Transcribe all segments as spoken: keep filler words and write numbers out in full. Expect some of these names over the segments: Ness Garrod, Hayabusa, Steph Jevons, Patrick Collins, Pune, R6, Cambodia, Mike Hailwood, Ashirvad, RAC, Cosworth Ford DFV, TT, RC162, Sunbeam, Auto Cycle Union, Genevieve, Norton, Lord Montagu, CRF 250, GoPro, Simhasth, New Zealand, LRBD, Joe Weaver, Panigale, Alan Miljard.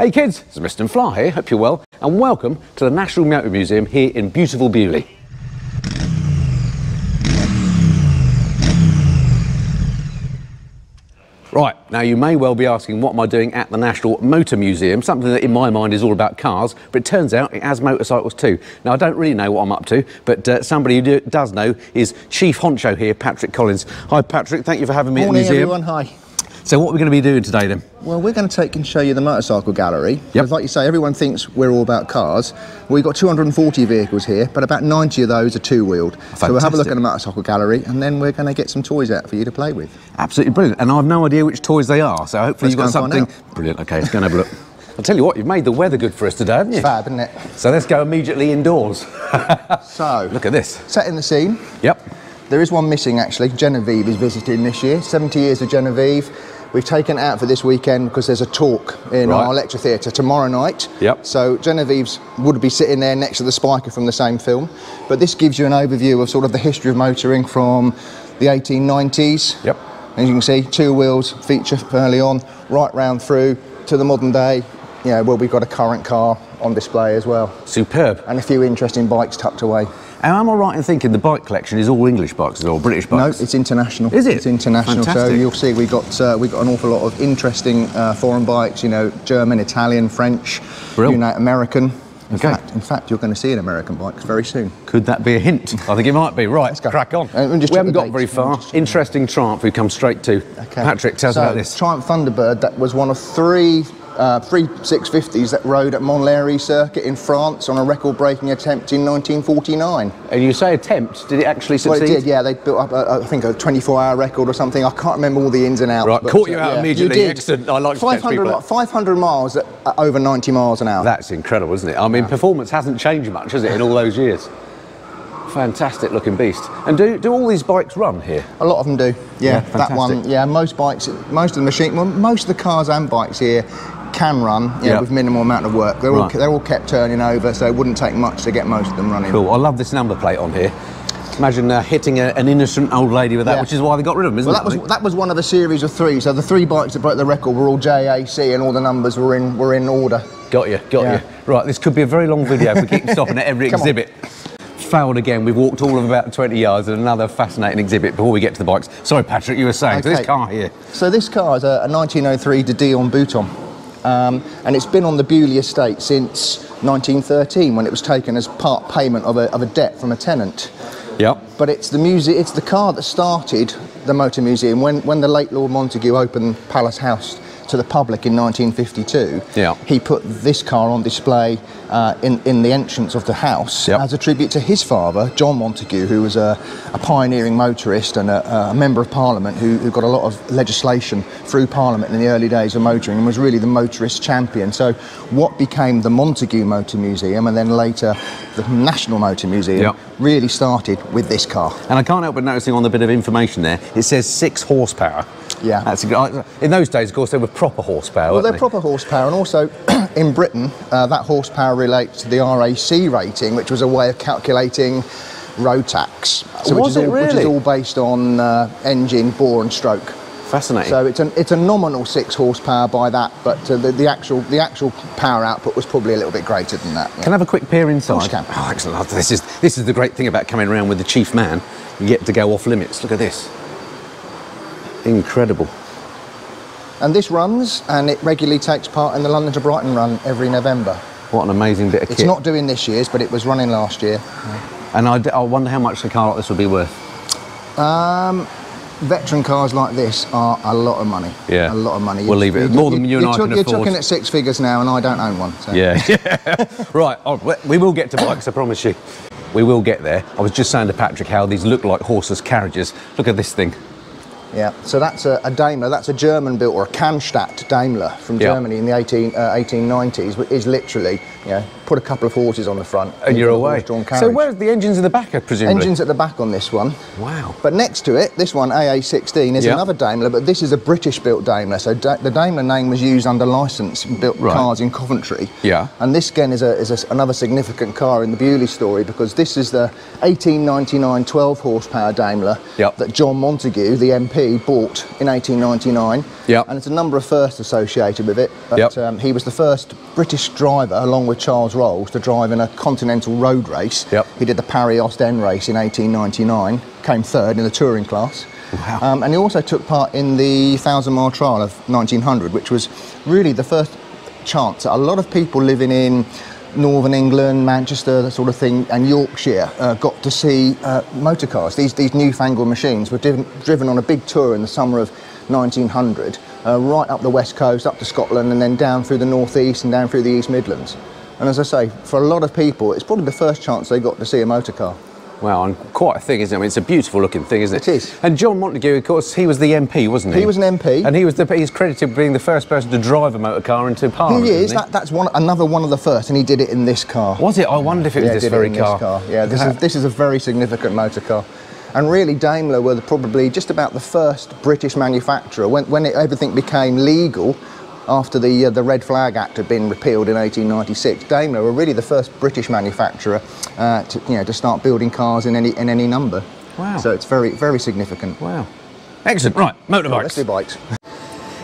Hey kids, it's Mister and Fly here, hope you're well, and welcome to the National Motor Museum here in beautiful Beaulieu. Right, now you may well be asking what am I doing at the National Motor Museum, something that in my mind is all about cars, but it turns out it has motorcycles too. Now I don't really know what I'm up to, but uh, somebody who do, does know is Chief Honcho here, Patrick Collins. Hi Patrick, thank you for having me Morning, at the museum. Morning everyone, hi. So what are we going to be doing today then? Well, we're going to take and show you the motorcycle gallery. Yep. Like you say, everyone thinks we're all about cars. We've got two hundred and forty vehicles here, but about ninety of those are two-wheeled. So we'll have a look at the motorcycle gallery, and then we're going to get some toys out for you to play with. Absolutely brilliant. And I've no idea which toys they are, so hopefully you've got something... Brilliant, OK, let's go and have a look. I'll tell you what, you've made the weather good for us today, haven't you? It's fab, isn't it? So let's go immediately indoors. So... Look at this. Setting the scene. Yep. There is one missing, actually. Genevieve is visiting this year. seventy years of Genevieve. We've taken it out for this weekend because there's a talk in right. our lecture theatre tomorrow night. Yep. So Genevieve's would be sitting there next to the Spiker from the same film. But this gives you an overview of sort of the history of motoring from the eighteen nineties. Yep. As you can see, two wheels feature early on, right round through to the modern day. Yeah, well, we've got a current car on display as well. Superb. And a few interesting bikes tucked away. And am I right in thinking the bike collection is all English bikes, or British bikes? No, it's international. Is it? It's international. Fantastic. So you'll see we've got uh, we've got an awful lot of interesting uh, foreign bikes. You know, German, Italian, French, you know, American. In okay. fact, in fact, you're going to see an American bike very soon. Could that be a hint? I think it might be. Right, let's go. Crack on. Uh, we haven't got very far. Interesting Triumph we've come straight to. Okay. Patrick, tell us so, about this. Triumph Thunderbird. That was one of three. Uh, three six fifties that rode at Montlhéry circuit in France on a record-breaking attempt in nineteen forty-nine. And you say attempt, did it actually succeed? Well, it did, yeah. They built up, a, I think, a twenty-four hour record or something. I can't remember all the ins and outs. Right, but, caught you uh, out yeah, immediately. You did. Excellent. I like to catch people. five hundred miles at uh, over ninety miles an hour. That's incredible, isn't it? I mean, yeah. Performance hasn't changed much, has it, in all those years? Fantastic looking beast. And do, do all these bikes run here? A lot of them do, yeah. yeah that one, yeah, most bikes, most of the machine, well, most of the cars and bikes here can run yeah, yep. with minimal amount of work. They're, right. all, they're all kept turning over, so it wouldn't take much to get most of them running. Cool, I love this number plate on here. Imagine uh, hitting a, an innocent old lady with that, yeah. which is why they got rid of them, isn't well, it? That was, that was one of a series of three, so the three bikes that broke the record were all J A C and all the numbers were in, were in order. Got you, got yeah. you. Right, this could be a very long video if we keep stopping at every exhibit. On. Failed again. We've walked all of about twenty yards at another fascinating exhibit before we get to the bikes. Sorry, Patrick, you were saying. Okay. So this car here. So this car is a nineteen oh three De Dion Bouton, um, and it's been on the Beaulieu estate since nineteen thirteen when it was taken as part payment of a, of a debt from a tenant. Yep. But it's the music. It's the car that started the Motor Museum when when the late Lord Montagu opened Palace House to the public in nineteen fifty-two, yeah. he put this car on display uh, in, in the entrance of the house yep. as a tribute to his father, John Montagu, who was a, a pioneering motorist and a, a member of Parliament who, who got a lot of legislation through Parliament in the early days of motoring and was really the motorist champion. So what became the Montagu Motor Museum and then later the National Motor Museum yep. really started with this car. And I can't help but noticing on the bit of information there, it says six horsepower. Yeah. That's a, in those days, of course, they were proper horsepower. Well, they're they? proper horsepower, and also in Britain, uh, that horsepower relates to the R A C rating, which was a way of calculating road tax. So was which is it all, really? Which is all based on uh, engine, bore, and stroke. Fascinating. So it's an it's a nominal six horsepower by that, but uh, the, the actual the actual power output was probably a little bit greater than that. Yeah. Can I have a quick peer inside? Can. Oh, excellent! This is this is the great thing about coming around with the chief man. You get to go off limits. Look at this. Incredible. And this runs, and it regularly takes part in the London to Brighton run every November. What an amazing bit of kit. It's not doing this year's, but it was running last year. Yeah. And I, d I wonder how much a car like this would be worth. Um, veteran cars like this are a lot of money. Yeah. A lot of money. We'll you, leave it. You, More you, than you and I can afford. You're talking at six figures now, and I don't own one. So. Yeah. Right. Oh, we will get to bikes, I promise you. We will get there. I was just saying to Patrick how these look like horseless carriages. Look at this thing. Yeah, so that's a, a Daimler, that's a German-built, or a Kammstadt Daimler from yep. Germany in the eighteen nineties, which is literally, you know, put a couple of horses on the front. And you're away. So where's the engines in the back, presumably? Engines at the back on this one. Wow. But next to it, this one, A A sixteen, is yep. another Daimler, but this is a British-built Daimler. So da the Daimler name was used under licence, built right. cars in Coventry. Yeah. And this, again, is, a, is a, another significant car in the Beaulieu story, because this is the eighteen ninety-nine twelve horsepower Daimler yep. that John Montagu, the M P, T T bought in eighteen ninety-nine, yep. and there's a number of firsts associated with it. But yep. um, he was the first British driver, along with Charles Rolls, to drive in a continental road race. Yep. He did the Paris-Ostend race in eighteen ninety-nine, came third in the touring class. Wow. Um, and he also took part in the Thousand Mile Trial of nineteen hundred, which was really the first chance that a lot of people living in Northern England, Manchester, that sort of thing, and Yorkshire uh, got to see uh, motor cars. These, these newfangled machines were div driven on a big tour in the summer of nineteen hundred, uh, right up the west coast, up to Scotland, and then down through the northeast and down through the East Midlands. And as I say, for a lot of people, it's probably the first chance they got to see a motor car. Wow, and quite a thing, isn't it? I mean, it's a beautiful looking thing, isn't it? It is. And John Montagu, of course, he was the M P, wasn't he? He was an M P. And he was the, he's credited with being the first person to drive a motor car into Parliament. He is. That, he? That's one, another one of the first, and he did it in this car. Was it? I wonder if it yeah, was this very it in car. This car. Yeah, this, is, this is a very significant motor car. And really, Daimler were the, probably just about the first British manufacturer. When, when it, everything became legal, after the, uh, the Red Flag Act had been repealed in eighteen ninety-six, Daimler were really the first British manufacturer uh, to, you know, to start building cars in any, in any number. Wow. So it's very, very significant. Wow. Excellent. Right, motorbikes. Right, let's do bikes.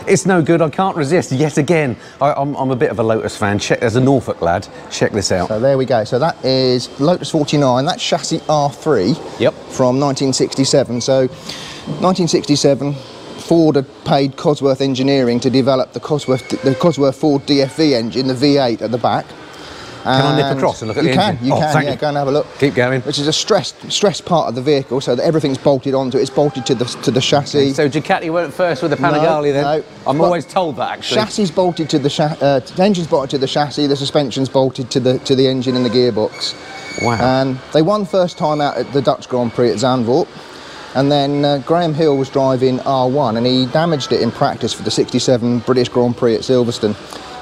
It's no good, I can't resist yet again. I, I'm, I'm a bit of a Lotus fan. Check, there's a Norfolk lad. Check this out. So there we go. So that is Lotus forty-nine. That's chassis R three yep. from nineteen sixty-seven. So nineteen sixty-seven... Ford had paid Cosworth Engineering to develop the Cosworth, the Cosworth Ford D F V engine, the V eight at the back. And can I nip across and look at the engine? You can, you can, yeah, go and have a look. Keep going. Which is a stressed, stressed part of the vehicle, so that everything's bolted onto it. It's bolted to the, to the chassis. So Ducati weren't first with the Panigale then? No. I'm always told that, actually. Chassis bolted to the, uh, the engine's bolted to the chassis, the suspension's bolted to the, to the engine and the gearbox. Wow. And they won first time out at the Dutch Grand Prix at Zandvoort. And then uh, Graham Hill was driving R one, and he damaged it in practice for the sixty-seven British Grand Prix at Silverstone.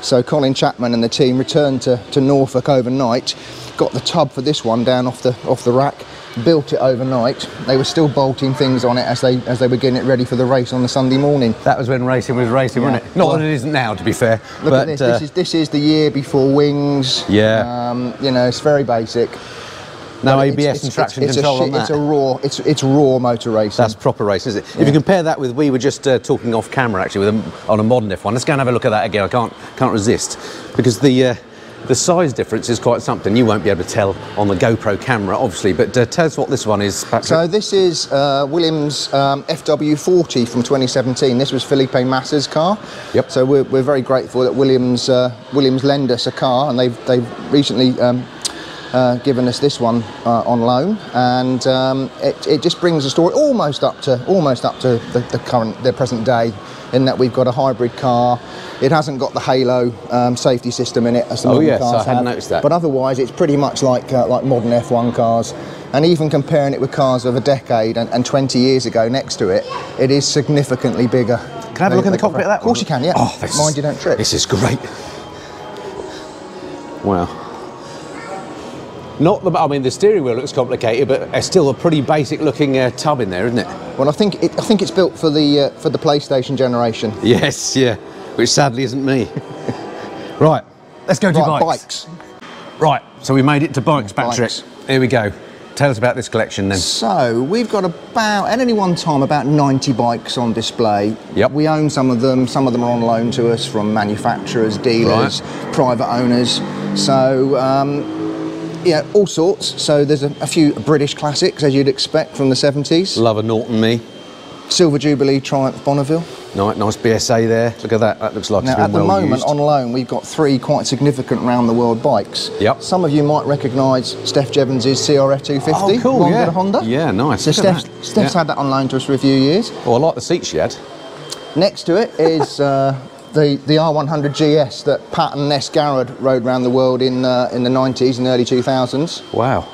So Colin Chapman and the team returned to, to Norfolk overnight, got the tub for this one down off the, off the rack, built it overnight. They were still bolting things on it as they, as they were getting it ready for the race on the Sunday morning. That was when racing was racing, yeah. wasn't it? Not well, that it isn't now, to be fair. Look but, at this. Uh, this, is, this is the year before wings. Yeah. Um, you know, it's very basic. No it's, A B S it's, and traction it's, it's control a, on that. It's a raw, it's, it's raw motor racing. That's proper racing, is it? Yeah. If you compare that with, we were just uh, talking off camera actually with a, on a modern F one. Let's go and have a look at that again. I can't can't resist because the uh, the size difference is quite something. You won't be able to tell on the GoPro camera, obviously. But uh, tell us what this one is, Patrick. So this is uh, Williams um, F W forty from twenty seventeen. This was Felipe Massa's car. Yep. So we're, we're very grateful that Williams uh, Williams lend us a car, and they've they've recently. Um, Uh, given us this one uh, on loan, and um, it, it just brings the story almost up to almost up to the, the current, the present day, in that we've got a hybrid car. It hasn't got the halo um, safety system in it as the modern cars have. Oh yes, I hadn't noticed that. But otherwise, it's pretty much like uh, like modern F one cars. And even comparing it with cars of a decade and, and twenty years ago next to it, it is significantly bigger. Can I have a look in the cockpit of that? Of course you can. Yeah. Oh, this, mind you don't trip. This is great. Wow. Not the, I mean, the steering wheel looks complicated, but it's still a pretty basic-looking uh, tub in there, isn't it? Well, I think it, I think it's built for the uh, for the PlayStation generation. Yes, yeah, which sadly isn't me. Right, let's go to right, bikes. bikes. Right, so we made it to bikes, Patrick. Bikes. Here we go. Tell us about this collection then. So we've got about, at any one time, about ninety bikes on display. Yep. We own some of them. Some of them are on loan to us from manufacturers, dealers, right. private owners. So. Um, Yeah, all sorts. So there's a, a few British classics, as you'd expect, from the seventies. Love a Norton, me. Silver Jubilee Triumph Bonneville. Nice, nice B S A there. Look at that. That looks like now, it's been well used. Now, at the moment, on loan, we've got three quite significant round-the-world bikes. Yep. Some of you might recognise Steph Jevons' C R F two fifty. Oh, cool, yeah. Honda. Yeah, nice. So Steph's, that. Steph's yeah. had that on loan to us for a few years. Oh, I like the seat she had. Next to it is... Uh, The, the R one hundred G S that Pat and Ness Garrard rode around the world in, uh, in the nineties and early two thousands. Wow.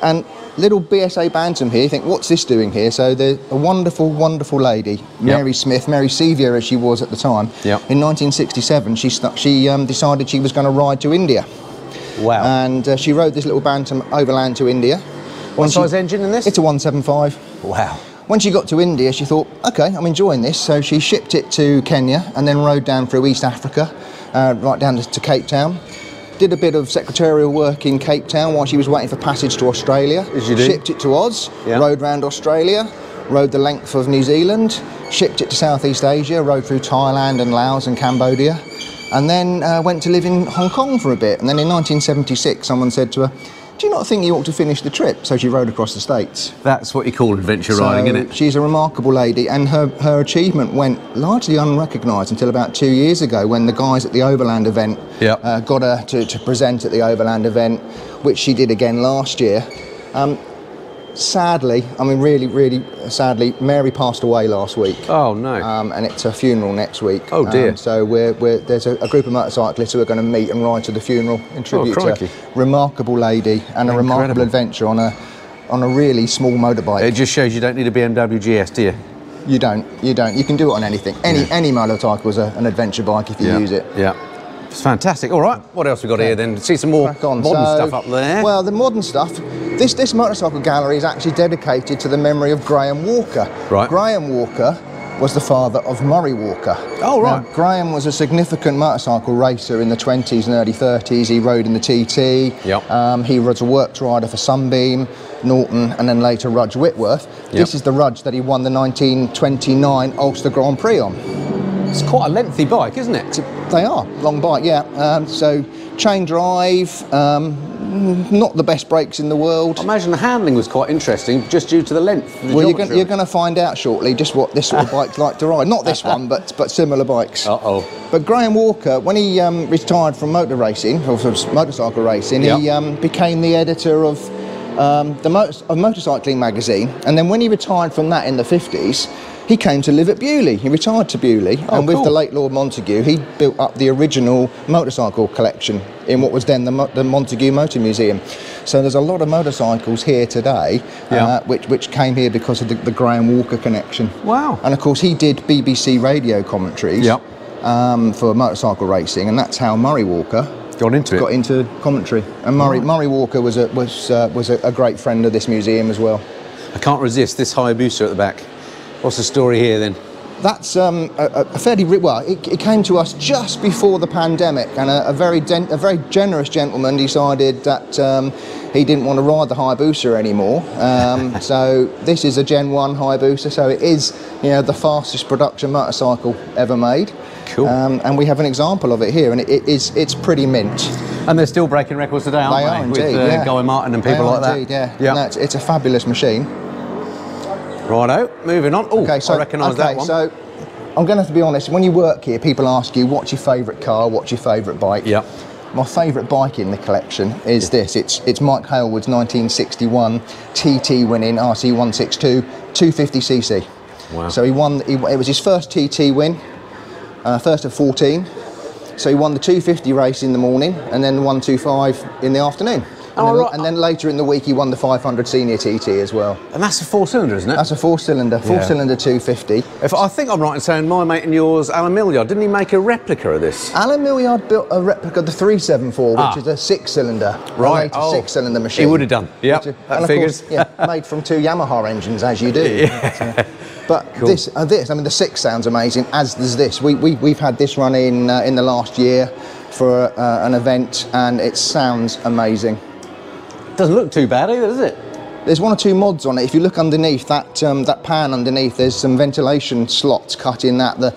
And little B S A Bantam here, you think, what's this doing here? So the, a wonderful, wonderful lady, yep. Mary Smith, Mary Sevier as she was at the time, yep. in nineteen sixty-seven she, she um, decided she was going to ride to India. Wow. And uh, she rode this little Bantam overland to India. What size she, engine in this? It's a one seventy-five. Wow. When she got to India, she thought, okay, I'm enjoying this. So she shipped it to Kenya and then rode down through East Africa, uh, right down to, to Cape Town. Did a bit of secretarial work in Cape Town while she was waiting for passage to Australia. As you do. Shipped it to Oz, yeah. rode round Australia, rode the length of New Zealand, shipped it to Southeast Asia, rode through Thailand and Laos and Cambodia, and then uh, went to live in Hong Kong for a bit. And then in nineteen seventy-six, someone said to her, "Do you not think you ought to finish the trip?" So she rode across the States. That's what you call adventure so riding, isn't it? She's a remarkable lady, and her, her achievement went largely unrecognised until about two years ago when the guys at the Overland event yep. uh, got her to, to present at the Overland event, which she did again last year. Um, Sadly, I mean really, really sadly, Mary passed away last week. Oh no. Um, and it's her funeral next week. Oh dear. Um, so we're, we're, there's a, a group of motorcyclists who are going to meet and ride to the funeral in tribute oh, to a remarkable lady and Incredible. a remarkable adventure on a, on a really small motorbike. It just shows you don't need a B M W G S, do you? You don't, you don't. You can do it on anything. Any, yeah. any motorcycle is a, an adventure bike if you yeah. use it. Yeah. It's fantastic. All right, what else we got yeah. here then? See some more modern so, stuff up there. Well, the modern stuff, this, this motorcycle gallery is actually dedicated to the memory of Graham Walker. Right. Graham Walker was the father of Murray Walker. Oh, right. Now, Graham was a significant motorcycle racer in the twenties and early thirties. He rode in the T T. Yep. Um, he was a works rider for Sunbeam, Norton, and then later Rudge Whitworth. Yep. This is the Rudge that he won the nineteen twenty-nine Ulster Grand Prix on. It's quite a lengthy bike, isn't it? They are, long bike, yeah. Um, so, chain drive, um, not the best brakes in the world. I imagine the handling was quite interesting, just due to the length. The well, you're, you're going to find out shortly just what this sort of bike's like to ride. Not this one, but but similar bikes. Uh-oh. But Graham Walker, when he um, retired from motor racing, or from motorcycle racing, yep. he um, became the editor of um, the motor of motorcycling magazine. And then when he retired from that in the fifties, he came to live at Beaulieu. He retired to Beaulieu, oh, and with cool. the late Lord Montagu, he built up the original motorcycle collection in what was then the, Mo the Montagu Motor Museum. So there's a lot of motorcycles here today, yeah. uh, which, which came here because of the, the Graham Walker connection. Wow. And of course, he did B B C radio commentaries yep. um, for motorcycle racing, and that's how Murray Walker got into it. Got into commentary. And Murray, right. Murray Walker was, a, was, uh, was a, a great friend of this museum as well. I can't resist this Hayabusa at the back. What's the story here then? That's um, a, a fairly, well, it, it came to us just before the pandemic, and a, a, very, a very generous gentleman decided that um, he didn't want to ride the Hayabusa anymore. Um, so this is a Gen one Hayabusa, so it is, you know, the fastest production motorcycle ever made. Cool. Um, and we have an example of it here, and it, it is, it's pretty mint. And they're still breaking records today, aren't they? They are indeed, With uh, yeah. Guy Martin and people like that. Indeed, yeah. Yep. No, it's, it's a fabulous machine. Righto, moving on. Oh, okay, so, I recognise okay, that one. So, I'm going to have to be honest, when you work here, people ask you, what's your favourite car, what's your favourite bike? Yeah. My favourite bike in the collection is yeah. this. It's it's Mike Hailwood's nineteen sixty-one T T winning R C one sixty-two two fifty c c. Wow. So he won, he, it was his first T T win, uh, first of fourteen. So he won the two fifty race in the morning and then the one twenty-five in the afternoon. And, oh, then, right. and then later in the week, he won the five hundred senior T T as well. And that's a four-cylinder, isn't it? That's a four-cylinder, four-cylinder yeah. two fifty. If I think I'm right in saying my mate and yours, Alan Miljard, didn't he make a replica of this? Alan Miljard built a replica of the three seventy-four, which ah. is a six-cylinder, right? Oh. six-cylinder machine. He would have done. Yeah, that figures. Course, yeah, made from two Yamaha engines, as you do. Yeah. But cool. this, uh, this, I mean, the six sounds amazing. As does this. We, we we've had this run in uh, in the last year for uh, an event, and it sounds amazing. Doesn't look too bad either, does it? There's one or two mods on it. If you look underneath that um, that pan underneath, there's some ventilation slots cut in that. The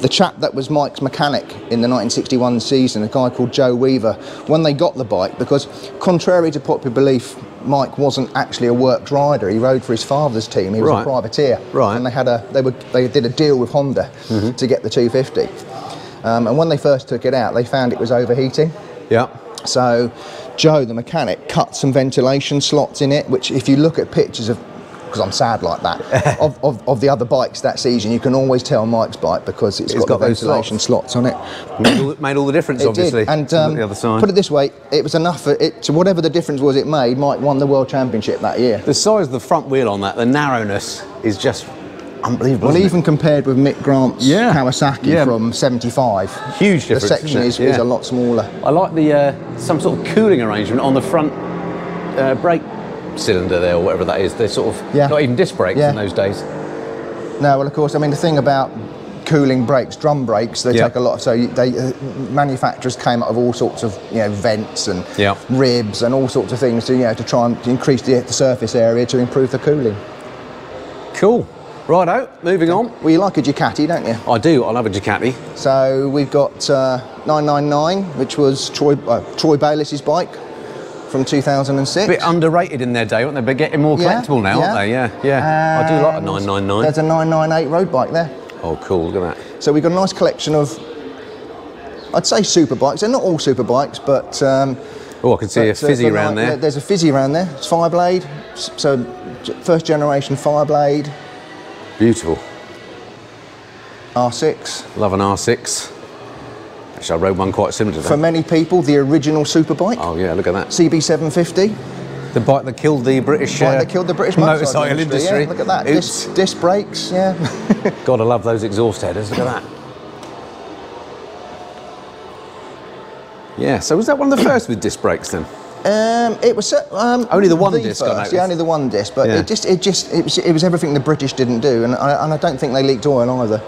the chap that was Mike's mechanic in the nineteen sixty-one season, a guy called Joe Weaver, when they got the bike, because contrary to popular belief, Mike wasn't actually a worked rider. He rode for his father's team. He was right. a privateer. Right. And they had a they were they did a deal with Honda mm-hmm. to get the two fifty. Um, and when they first took it out, they found it was overheating. Yeah. So Joe, the mechanic, cut some ventilation slots in it, which if you look at pictures of, because I'm sad like that, of, of, of the other bikes that season, you can always tell Mike's bike because it's, it's got, got the ventilation slots. slots on it. Made all, made all the difference, it obviously. Did. And um, the other side. Put it this way, it was enough for it to whatever the difference was it made, Mike won the World Championship that year. The size of the front wheel on that, the narrowness is just unbelievable. Well, even it? compared with Mick Grant's yeah. Kawasaki yeah. from seventy-five, huge difference. The section is, yeah. is a lot smaller. I like the uh, some sort of cooling arrangement on the front uh, brake cylinder there, or whatever that is. They're sort of yeah. not even disc brakes yeah. in those days. No, well, of course. I mean, the thing about cooling brakes, drum brakes, they yeah. take a lot. So they uh, manufacturers came out of all sorts of you know vents and yeah. ribs and all sorts of things to you know to try and increase the, the surface area to improve the cooling. Cool. Righto, moving on. Well, you like a Ducati, don't you? I do, I love a Ducati. So we've got uh, nine nine nine, which was Troy, uh, Troy Bayliss' bike from two thousand six. A bit underrated in their day, weren't they? But getting more collectible yeah, now, yeah. aren't they? Yeah, yeah. And I do like a nine nine nine. There's a nine ninety-eight road bike there. Oh, cool, look at that. So we've got a nice collection of, I'd say, super bikes. They're not all super bikes, but... Um, oh, I can see but, a fizzy uh, around like, there. There's a fizzy around there. It's Fireblade, so first generation Fireblade. Beautiful. R six. Love an R six. Actually, I rode one quite similar to that. For many people, the original superbike. Oh yeah, look at that. C B seven fifty. The bike that killed the British. The bike uh, that killed the British motorcycle industry. industry. Yeah, look at that. Disc, disc brakes. Yeah. Gotta love those exhaust headers. Look at that. Yeah. So was that one of the first with disc brakes then? Um, it was um, only the one the disc. First, I yeah, only the one disc, but yeah. it just, it just, it was, it was everything the British didn't do, and I, and I don't think they leaked oil either.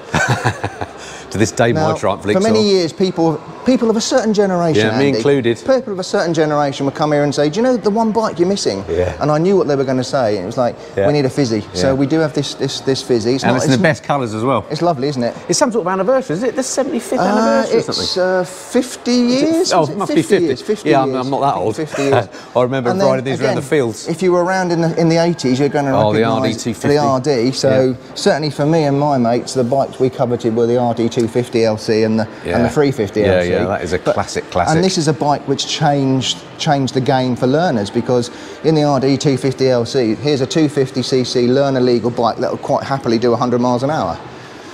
To this day, now, my Triumph leaks oil. For many oil. years, people, people of a certain generation, yeah, Andy, me included, people of a certain generation would come here and say, "Do you know the one bike you're missing?" Yeah. And I knew what they were going to say. It was like, yeah. "We need a fizzy." Yeah. So we do have this, this, this fizzy. It's and not, it's in it's the best colours as well. It's lovely, isn't it? It's some sort of anniversary, is it? The seventy-fifth uh, anniversary. It's or something? Uh, fifty years. Oh, it must be fifty. Years, fifty yeah, years. I'm, I'm not that old. fifty years. I remember and riding then, these again, around the fields. If you were around in the in the eighties, you're going to oh, recognise the R D two fifty. The R D. So yeah. certainly for me and my mates, the bikes we coveted were the R D two fifty L C and the yeah. and the three fifty L C. Yeah, yeah, that is a but, classic, classic. And this is a bike which changed changed the game for learners, because in the R D two fifty L C, here's a two fifty c c learner legal bike that will quite happily do one hundred miles an hour.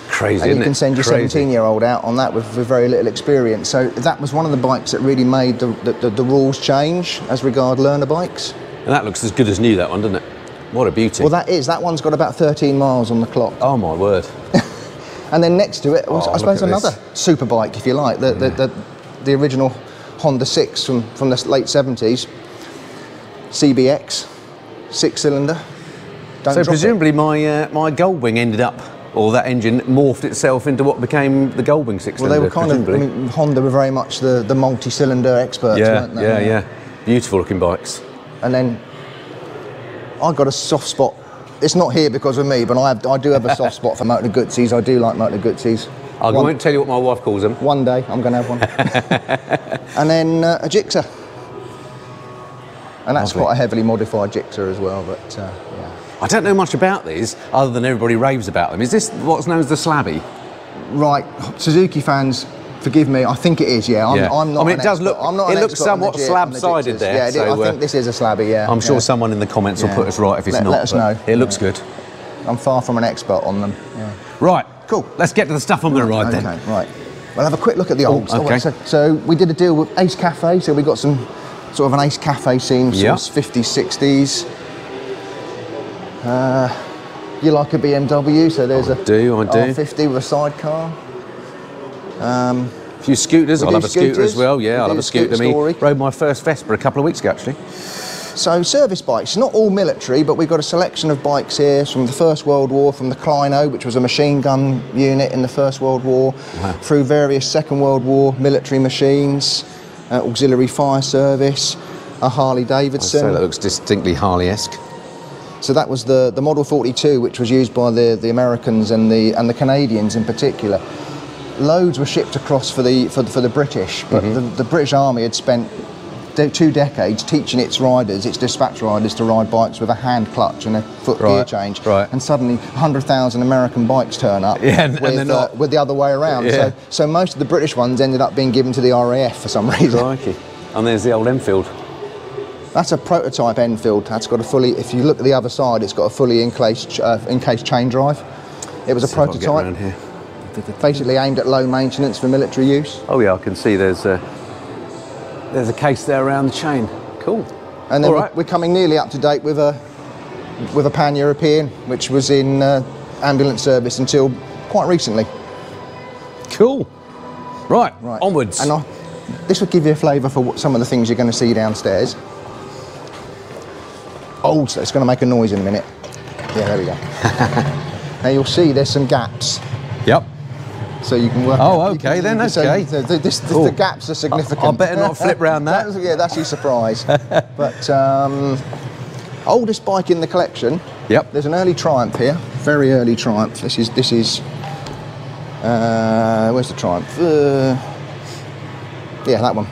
Crazy, and isn't you can send it? your seventeen-year-old out on that with, with very little experience. So that was one of the bikes that really made the, the, the, the rules change as regard learner bikes. And that looks as good as new, that one, doesn't it? What a beauty. Well, that is. That one's got about thirteen miles on the clock. Oh, my word. And then next to it, was, oh, I suppose, another super bike, if you like, the, yeah. the, the, the original Honda six from, from the late seventies, C B X, six-cylinder. Don't so presumably my, uh, my Goldwing ended up, or that engine morphed itself into what became the Goldwing six-cylinder. Well, they were kind presumably. of, I mean, Honda were very much the, the multi-cylinder experts, yeah, weren't they? Yeah, yeah, yeah. Beautiful looking bikes. And then I got a soft spot. It's not here because of me, but I, have, I do have a soft spot for motor Gutsies. I do like motor Gutsies. I one, won't tell you what my wife calls them. One day, I'm going to have one. And then uh, a Gixxer. And that's Lovely. quite a heavily modified Gixxer as well, but uh, yeah. I don't know much about these, other than everybody raves about them. Is this what's known as the Slabby? Right, Suzuki fans, forgive me, I think it is, yeah. I'm, yeah. I'm not I mean, it does expert. look, I'm not it looks somewhat the, slab-sided the there. Yeah, it so, is. I uh, think this is a Slabby, yeah. I'm sure yeah. someone in the comments yeah. will put us right if it's let, not. Let us know. It looks yeah. good. I'm far from an expert on them. Yeah. Right, cool. Let's get to the stuff I'm going to ride okay, then. Right, we'll have a quick look at the olds. Okay. So, so we did a deal with Ace Cafe, so we got some sort of an Ace Cafe scene, yep. sort of fifties, sixties. Uh, you like a B M W, so there's I a do, I R fifty do. with a sidecar. Um, a few scooters, I love a scooters. scooter as well, yeah, I love a scooter. I rode my first Vespa a couple of weeks ago actually. So service bikes, not all military, but we've got a selection of bikes here from the First World War, from the Kleino, which was a machine gun unit in the First World War, wow. through various Second World War military machines, uh, auxiliary fire service, a Harley Davidson. So that looks distinctly Harley-esque. So that was the, the Model forty-two, which was used by the, the Americans and the and the Canadians in particular. Loads were shipped across for the for the, for the British, but mm-hmm. the, the British Army had spent de two decades teaching its riders, its dispatch riders, to ride bikes with a hand clutch and a foot right, gear change. Right. And suddenly, one hundred thousand American bikes turn up yeah, and, with, and uh, with the other way around. Yeah. So, so most of the British ones ended up being given to the R A F for some reason. Crikey. And there's the old Enfield. That's a prototype Enfield. That's got a fully, if you look at the other side, it's got a fully encased, uh, encased chain drive. It was Let's a prototype, here. basically aimed at low maintenance for military use. Oh yeah, I can see there's a, there's a case there around the chain. Cool. And then All right. we're coming nearly up to date with a, with a pan-European, which was in uh, ambulance service until quite recently. Cool. Right, right. onwards. And I, this would give you a flavour for what, some of the things you're going to see downstairs. Old, so it's going to make a noise in a minute. Yeah, there we go. Now you'll see there's some gaps. Yep. So you can work. Oh, out, okay can, then. Okay. So the, this, this, the gaps are significant. I, I better not flip round that. that was, yeah, that's your surprise. But um, Oldest bike in the collection. Yep. There's an early Triumph here. Very early Triumph. This is this is. Uh, where's the Triumph? Uh, yeah, that one.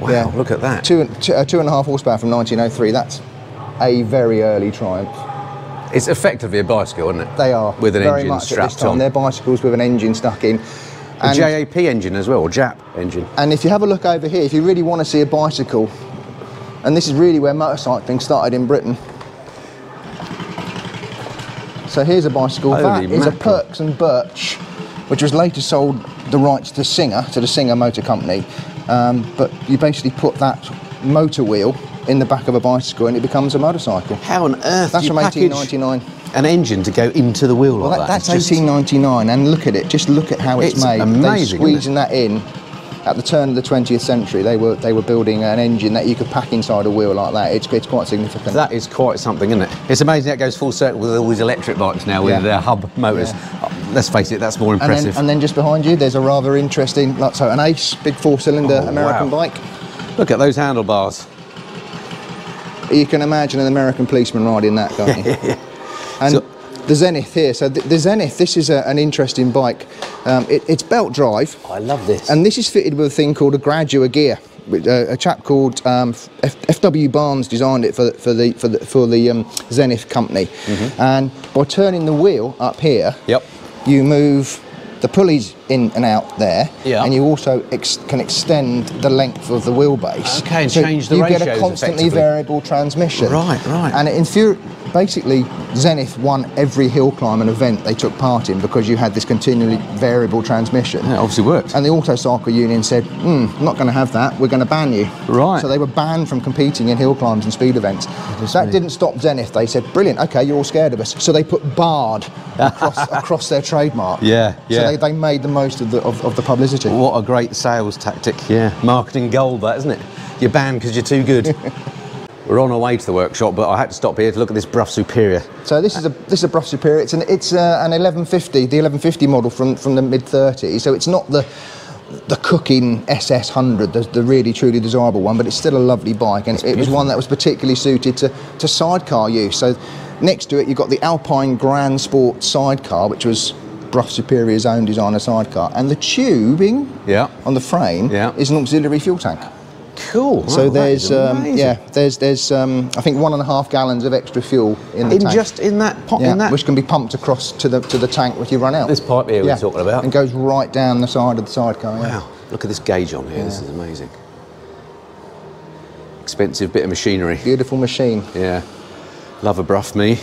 Wow! Yeah. Look at that. Two, two, uh, two and a half horsepower from nineteen oh three. That's a very early Triumph. It's effectively a bicycle, isn't it? They are. With an very engine much strapped at this time. on. They're bicycles with an engine stuck in. A J A P engine as well, or J A P engine. And if you have a look over here, if you really want to see a bicycle, and this is really where motorcycling started in Britain. So here's a bicycle. Holy that mackerel. is a Perks and Birch, which was later sold the rights to Singer, to the Singer Motor Company. Um, but you basically put that motor wheel in the back of a bicycle and it becomes a motorcycle. How on earth That's do you from eighteen ninety-nine. An engine to go into the wheel well, like that? that that's eighteen ninety-nine, and look at it, just look at how it's, it's made. Amazing. They're squeezing that in. At the turn of the twentieth century, they were they were building an engine that you could pack inside a wheel like that. It's, it's quite significant. That is quite something, isn't it? It's amazing that goes full circle with all these electric bikes now with yeah. their hub motors. Yeah. Oh, let's face it, that's more impressive. And then, and then just behind you, there's a rather interesting, like so, an Ace, big four-cylinder oh, American wow. bike. Look at those handlebars. You can imagine an American policeman riding that, can't you? And so, the Zenith here, so the, the Zenith, this is a, an interesting bike. Um, it, it's belt drive. I love this. And this is fitted with a thing called a Gradua gear. A, a chap called um, F W Barnes designed it for, for the, for the, for the um, Zenith company. Mm-hmm. And by turning the wheel up here, yep. you move the pulleys in and out there, yeah. and you also ex can extend the length of the wheelbase. Okay, and so change the you ratios get a constantly variable transmission. Right, right. And it basically, Zenith won every hill climb and event they took part in because you had this continually variable transmission. Yeah, it obviously worked. And the Auto Cycle Union said, hmm, not going to have that, we're going to ban you. Right. So they were banned from competing in hill climbs and speed events. That, that didn't stop Zenith. They said, brilliant, okay, you're all scared of us. So they put barred across, across their trademark. Yeah, yeah. So They, they made the most of the, of, of the publicity. What a great sales tactic, yeah. Marketing gold, that, isn't it? You're banned because you're too good. We're on our way to the workshop, but I had to stop here to look at this Brough Superior. So this is a this is a Brough Superior. It's an it's uh, an eleven fifty, the eleven fifty model from from the mid thirties. So it's not the the cooking S S one hundred, the, the really truly desirable one, but it's still a lovely bike, and it, it was one that was particularly suited to to sidecar use. So next to it, you've got the Alpine Grand Sport sidecar, which was Brough Superior's own designer sidecar, and the tubing yeah. on the frame yeah. is an auxiliary fuel tank. Cool. Wow, so there's um, yeah, there's there's um, I think one and a half gallons of extra fuel in the in tank. Just in that pot, yeah, in that, which can be pumped across to the to the tank when you run out. This pipe here yeah. we're talking about, and goes right down the side of the sidecar. Wow! Yeah. Look at this gauge on here. Yeah. This is amazing. Expensive bit of machinery. Beautiful machine. Yeah, love a Brough, me,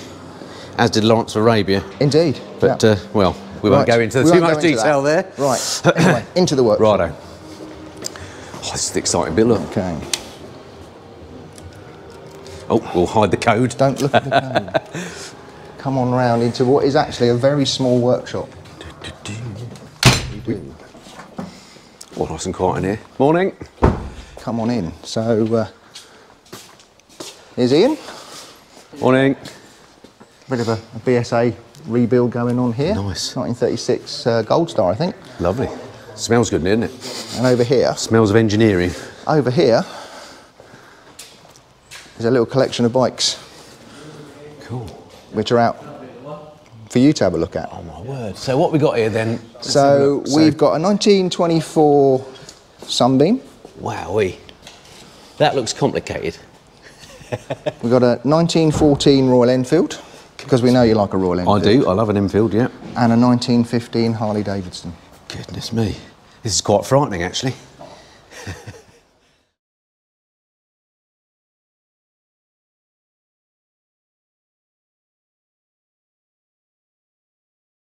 as did Lawrence of Arabia. Indeed. But yeah. uh, well. We won't right. go into we too much detail there. Right, anyway, into the work. Righto. Oh, this is the exciting bit, look. Okay. Oh, we'll hide the code. Don't look at the code. Come on round into what is actually a very small workshop. Do, do, do. Oh, nice and quiet in here. Morning. Come on in. So, uh, here's Ian. Morning. Bit of a, a B S A rebuild going on here. Nice. nineteen thirty-six uh, Gold Star, I think. Lovely. Smells good, doesn't it? And over here. Smells of engineering. Over here is a little collection of bikes. Cool. Which are out for you to have a look at. Oh my word. So what we got here then? So we've so. got a nineteen twenty-four Sunbeam. Wowee. That looks complicated. We've got a nineteen fourteen Royal Enfield. Because we know you like a Royal Enfield. I do, I love an Enfield, yeah. And a nineteen fifteen Harley Davidson. Goodness me. This is quite frightening, actually.